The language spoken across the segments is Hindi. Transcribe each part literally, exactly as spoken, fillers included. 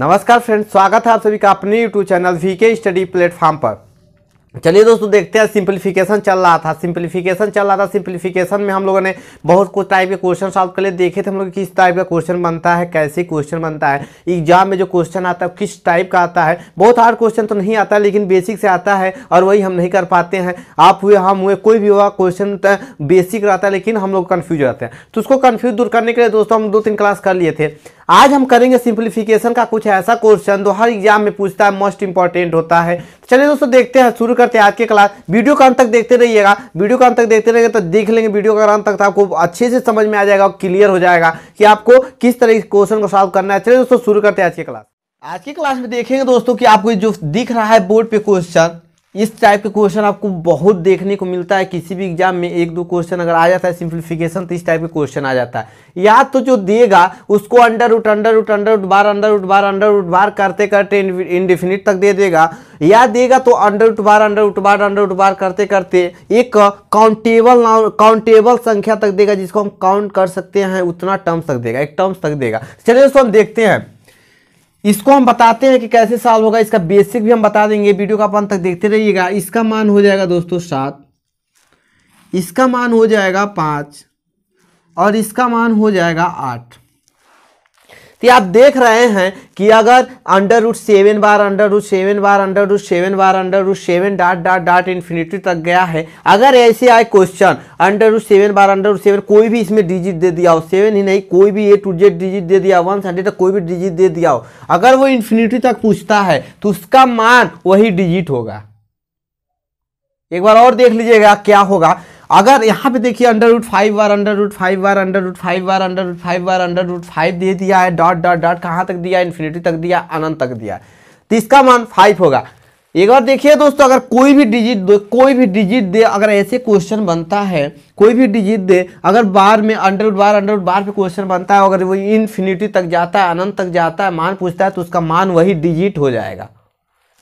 नमस्कार फ्रेंड्स, स्वागत है आप सभी का अपने YouTube channel VK study platform पर। चलिए दोस्तों देखते हैं, सिंपलीफिकेशन चल रहा था सिंपलीफिकेशन चल रहा था सिंपलीफिकेशन में हम लोगों ने बहुत कुछ टाइप के क्वेश्चन सॉल्व कर लिए, देखे थे हम लोग किस टाइप का क्वेश्चन बनता है, कैसे क्वेश्चन बनता है, एग्जाम में जो क्वेश्चन आता है किस टाइप का आता है। बहुत हार्ड क्वेश्चन तो नहीं आता लेकिन बेसिक से आता है और वही हम नहीं कर पाते हैं। आप हुए हम हुए कोई भी हुआ, क्वेश्चन बेसिक रहता है लेकिन हम लोग कन्फ्यूज रहते हैं। तो उसको कन्फ्यूज दूर करने के लिए दोस्तों हम दो तीन क्लास कर लिए थे। आज हम करेंगे सिंपलीफिकेशन का कुछ ऐसा क्वेश्चन जो हर एग्जाम में पूछता है, मोस्ट इंपॉर्टेंट होता है। चलिए दोस्तों देखते हैं, शुरू करते हैं आज के क्लास। वीडियो का अंत तक देखते रहिएगा, वीडियो का अंत तक देखते रहिएगा तो देख लेंगे वीडियो का अंत तक, तो आपको अच्छे से समझ में आ जाएगा और क्लियर हो जाएगा कि आपको किस तरह के क्वेश्चन को सॉल्व करना है। चलिए दोस्तों शुरू करते हैं आज की क्लास। आज की क्लास में देखेंगे दोस्तों कि आपको जो दिख रहा है बोर्ड पे क्वेश्चन, इस टाइप के क्वेश्चन आपको बहुत देखने को मिलता है। किसी भी एग्जाम में एक दो क्वेश्चन अगर आ जाता है सिंपलीफिकेशन तो इस टाइप के क्वेश्चन आ जाता है। या तो जो देगा उसको under root under root under root बार अंडर रूट बार अंडर रूट बार करते करते इंडिफिनिट तक दे देगा, या देगा तो अंडर रूट बार अंडर रूट बार अंडर रूट बार करते करते एक काउंटेबल काउंटेबल संख्या तक देगा, जिसको हम काउंट कर सकते हैं उतना टर्म्स तक देगा, एक टर्म्स तक देगा। चलिए दोस्तों हम देखते हैं, इसको हम बताते हैं कि कैसे सॉल्व होगा। इसका बेसिक भी हम बता देंगे, वीडियो का अपन तक देखते रहिएगा। इसका मान हो जाएगा दोस्तों सात, इसका मान हो जाएगा पाँच और इसका मान हो जाएगा आठ। तो आप देख रहे हैं कि अगर अंडर रूट सेवन बार अंडर रूट सेवन बार अंडर रूट सेवन बार under root seven dot dot dot infinity तक गया है। अगर ऐसे आए क्वेश्चन अंडर रूट सेवन बार अंडर रूट सेवन, कोई भी इसमें डिजिट दे दिया हो, सेवन ही नहीं कोई भी ए टू जेड डिजिट दे दिया, वन से हंड्रेड तक कोई भी डिजिट दे दिया हो, अगर वो इन्फिनिटी तक पूछता है तो उसका मान वही डिजिट होगा। एक बार और देख लीजिएगा क्या होगा। अगर यहाँ पे देखिए अंडर रूट फाइव बार अंडर रूट फाइव बार अंडर रूट फाइव बार अंडर रूट फाइव बार अंडर रूट फाइव दे दिया है, डॉट डॉट डॉट कहाँ तक दिया, इन्फिनिटी तक दिया, अनंत तक दिया, तो इसका मान फाइव होगा। एक बार देखिए दोस्तों, अगर कोई भी डिजिट दे कोई भी डिजिट दे अगर ऐसे क्वेश्चन बनता है, कोई भी डिजिट दे अगर बार में अंडर रूट बार अंडर रूट बार पे क्वेश्चन बनता है, अगर वो इन्फिनिटी तक जाता है, अनंत तक जाता है, मान पूछता है तो उसका मान वही डिजिट हो जाएगा।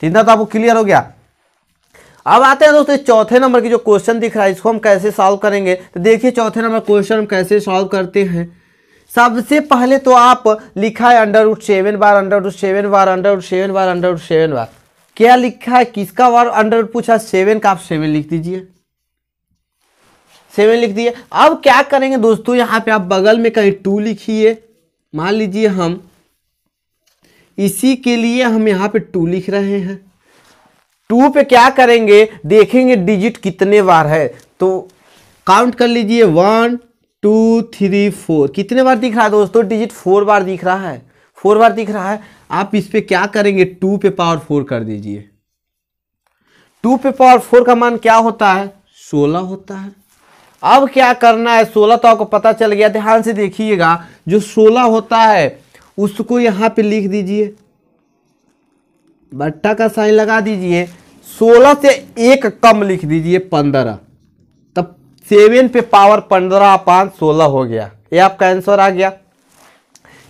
इतना तो आपको क्लियर हो गया। अब आते हैं दोस्तों चौथे नंबर की जो क्वेश्चन दिख रहा है, इसको हम कैसे सॉल्व करेंगे। तो देखिए चौथे नंबर क्वेश्चन हम कैसे सॉल्व करते हैं। सबसे पहले तो आप लिखा है अंडर रूट सेवन बार अंडर रूट सेवन बार अंडर रूट सेवन बार अंडर रूट सेवन बार, क्या लिखा है किसका बार अंडर रूट पूछा, सेवन का, आप सेवन लिख दीजिए, सेवन लिख दिए। अब क्या करेंगे दोस्तों, यहाँ पे आप बगल में कहीं टू लिखिए, मान लीजिए हम इसी के लिए हम यहाँ पे टू लिख रहे हैं। टू पे क्या करेंगे, देखेंगे डिजिट कितने बार है, तो काउंट कर लीजिए वन टू थ्री फोर, कितने बार दिख रहा है दोस्तों, डिजिट फोर बार दिख रहा है, फोर बार दिख रहा है। आप इस पे क्या करेंगे, टू पे पावर फोर कर दीजिए। टू पे पावर फोर का मान क्या होता है, सोलह होता है। अब क्या करना है, सोलह तो आपको पता चल गया, ध्यान से देखिएगा, जो सोलह होता है उसको यहाँ पे लिख दीजिए, बट्टा का साइन लगा दीजिए, सोलह से एक कम लिख दीजिए पंद्रह, तब सेवन पे पावर पंद्रह पाँच सोलह हो गया, ये आपका आंसर आ गया।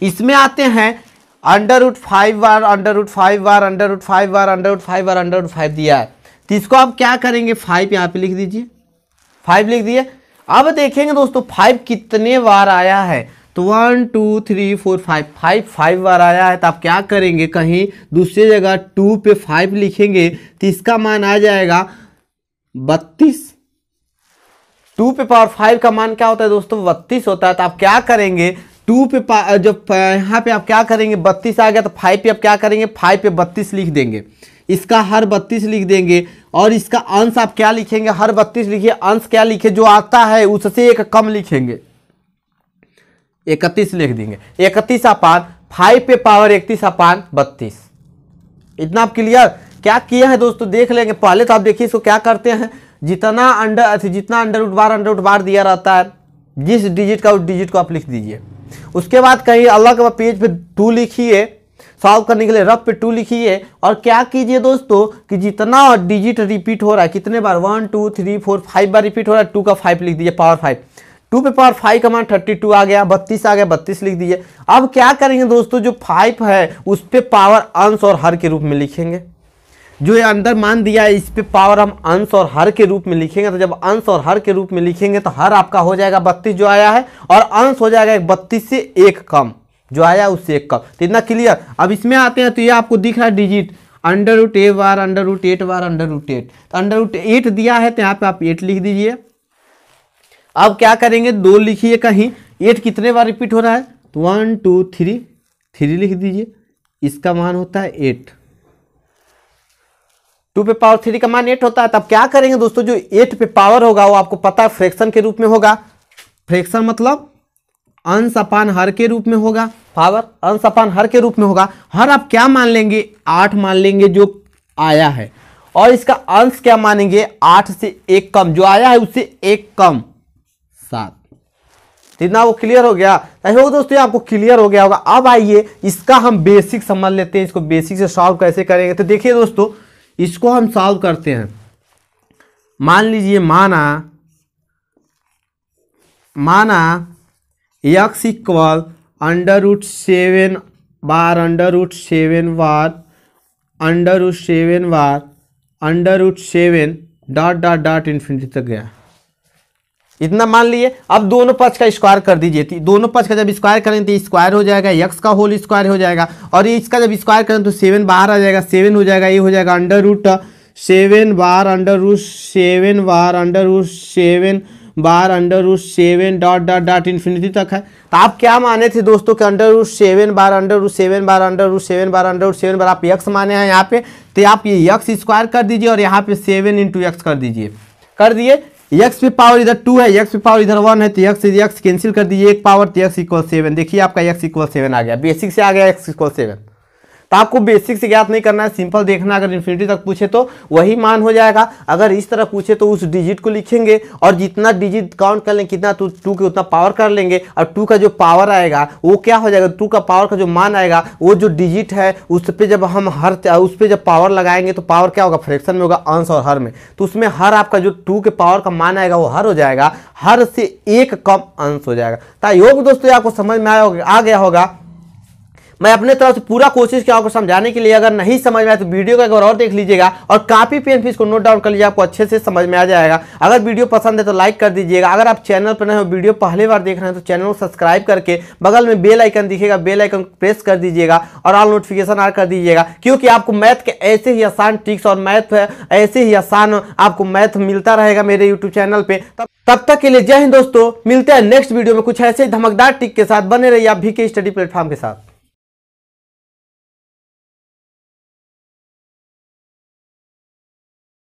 इसमें आते हैं अंडर रूट फाइव बार अंडर रूट फाइव बार अंडर रूट फाइव बार अंडर रूट फाइव बार अंडर रूट फाइव दिया है, तो इसको आप क्या करेंगे, फाइव यहाँ पे लिख दीजिए, फाइव लिख दिए। अब देखेंगे दोस्तों फाइव कितने बार आया है, तो one two three four five, five five बार आया है, तो आप क्या करेंगे, कहीं दूसरी जगह टू पे फाइव लिखेंगे तो इसका मान आ जाएगा बत्तीस। टू पे पावर फाइव का मान क्या होता है दोस्तों, बत्तीस होता है। तो आप क्या करेंगे, टू पे पावर जब यहाँ पे आप क्या करेंगे, बत्तीस आ गया, तो फाइव पे आप क्या करेंगे, फाइव पे बत्तीस लिख देंगे, इसका हर बत्तीस लिख देंगे और इसका अंश आप क्या लिखेंगे, हर बत्तीस लिखिए, अंश क्या लिखे, जो आता है उससे एक कम लिखेंगे, इकतीस लिख देंगे, इकतीस अपान फाइव पे पावर इकतीस अपान बत्तीस। इतना आप क्लियर क्या किया है दोस्तों देख लेंगे। पहले तो आप देखिए इसको क्या करते हैं, जितना अंडर जितना अंडर रूट बार अंडर रूट बार दिया रहता है जिस डिजिट का, उस डिजिट को आप लिख दीजिए। उसके बाद कहीं अलग पेज पे टू लिखिए, सॉल्व करने के लिए रफ पे टू लिखिए, और क्या कीजिए दोस्तों कि जितना डिजिट रिपीट हो रहा है, कितने बार, one two three four five बार रिपीट हो रहा है, टू का फाइव लिख दीजिए, पावर फाइव, टू पे पावर फाइव का मान थर्टी टू आ गया, बत्तीस आ गया, बत्तीस लिख दीजिए। अब क्या करेंगे दोस्तों, जो फाइव है उस पे पावर अंश और हर के रूप में लिखेंगे, जो ये अंदर मान दिया है इस पे पावर हम अंश और हर के रूप में लिखेंगे। तो जब अंश और हर के रूप में लिखेंगे तो हर आपका हो जाएगा बत्तीस जो आया है, और अंश हो जाएगा बत्तीस से एक कम, जो आया उससे एक कम। तो इतना क्लियर। अब इसमें आते हैं तो ये आपको दिख रहा है डिजिट अंडर रूट ए बार अंडर रूट एट बार अंडर रूट एट। तो अंडर रूट एट दिया है तो यहाँ पे आप एट लिख दीजिए। अब क्या करेंगे, दो लिखिए कहीं, एट कितने बार रिपीट हो रहा है तो वन टू थ्री थ्री लिख दीजिए। इसका मान होता है एट। टू पे पावर थ्री का मान एट होता है। तब क्या करेंगे दोस्तों, जो एट पे पावर होगा वो आपको पता है फ्रैक्शन के रूप में होगा। फ्रैक्शन मतलब अंश अपान हर के रूप में होगा। पावर अंश अपान हर के रूप में होगा। हर आप क्या मान लेंगे, आठ मान लेंगे जो आया है। और इसका अंश क्या मानेंगे, आठ से एक कम, जो आया है उससे एक कम, सात। इतना वो क्लियर हो गया। हो दोस्तों आपको क्लियर हो गया होगा। अब आइए इसका हम बेसिक समझ लेते हैं, इसको बेसिक से सॉल्व कैसे करेंगे। तो देखिए दोस्तों इसको हम सॉल्व करते हैं। मान लीजिए माना माना X equal under root seven बार अंडर रूट सेवन बार अंडर रूट सेवन बार under root seven dot dot dot infinity तक गया। इतना मान लिए। अब दोनों पक्ष का स्क्वायर कर दीजिए। दोनों पक्ष का जब स्क्वायर करेंगे तो स्क्वायर हो जाएगा, एक्स का होल स्क्वायर हो जाएगा। और ये इसका जब स्क्वायर करें तो सेवन बाहर आ जाएगा, सेवन हो जाएगा, ये हो जाएगा अंडर रूट सेवन बार अंडर रूट सेवन बार अंडर रूट सेवन बार under root seven dot dot dot infinity तक है। तो आप क्या माने थे दोस्तों कि अंडर रूट सेवन बार अंडर रूट सेवन बार अंडर रूट सेवन बार अंडर रूट सेवन बार आप एक्स माने हैं यहाँ पे। तो आप ये एक्स स्क्वायर कर दीजिए और यहाँ पे सेवन इंटू एक्स कर दीजिए। कर दिए। एक्स पे पावर इधर टू है, एक्स पे पावर इधर वन है, तो एक्स से एक्स कैंसिल कर दीजिए, एक पावर तो एक्स इक्वल सेवन। देखिए आपका एक्स इक्वल सेवन आ गया। बेसिक से आ गया एक्स इक्वल सेवन। तो आपको बेसिक से ज्ञात नहीं करना है, सिंपल देखना। अगर इन्फिनिटी तक पूछे तो वही मान हो जाएगा, अगर इस तरह पूछे तो उस डिजिट को लिखेंगे और जितना डिजिट काउंट कर लें कितना तो टू के उतना पावर कर लेंगे। और टू का जो पावर आएगा वो क्या हो जाएगा, टू का पावर का जो मान आएगा वो जो डिजिट है उस पर जब हम हर उस पर जब पावर लगाएंगे तो पावर क्या होगा, फ्रैक्शन में होगा, अंश और हर में। तो उसमें हर आपका जो टू के पावर का मान आएगा वो हर हो जाएगा, हर से एक कम अंश हो जाएगा। ताकि योग दोस्तों आपको समझ में आया आ गया होगा। मैं अपने तरफ से पूरा कोशिश किया आपको समझाने के लिए। अगर नहीं समझ में आया तो वीडियो को एक बार और देख लीजिएगा और कापी पेन फीस को नोट डाउन कर लीजिए, आपको अच्छे से समझ में आ जाएगा। अगर वीडियो पसंद है तो लाइक कर दीजिएगा। अगर आप चैनल पर नए हो, वीडियो पहली बार देख रहे हैं तो चैनल को सब्सक्राइब करके बगल में बेल आइकन दिखेगा, बेल आइकन प्रेस कर दीजिएगा और ऑल नोटिफिकेशन ऑन कर दीजिएगा। क्योंकि आपको मैथ के ऐसे ही आसान ट्रिक्स और मैथ ऐसे ही आसान आपको मैथ मिलता रहेगा मेरे यूट्यूब चैनल पर। तब तक के लिए जय हिंद दोस्तों। मिलते हैं नेक्स्ट वीडियो में कुछ ऐसे धमकदार ट्रिक के साथ। बने रहिए आप वीके स्टडी प्लेटफॉर्म के साथ।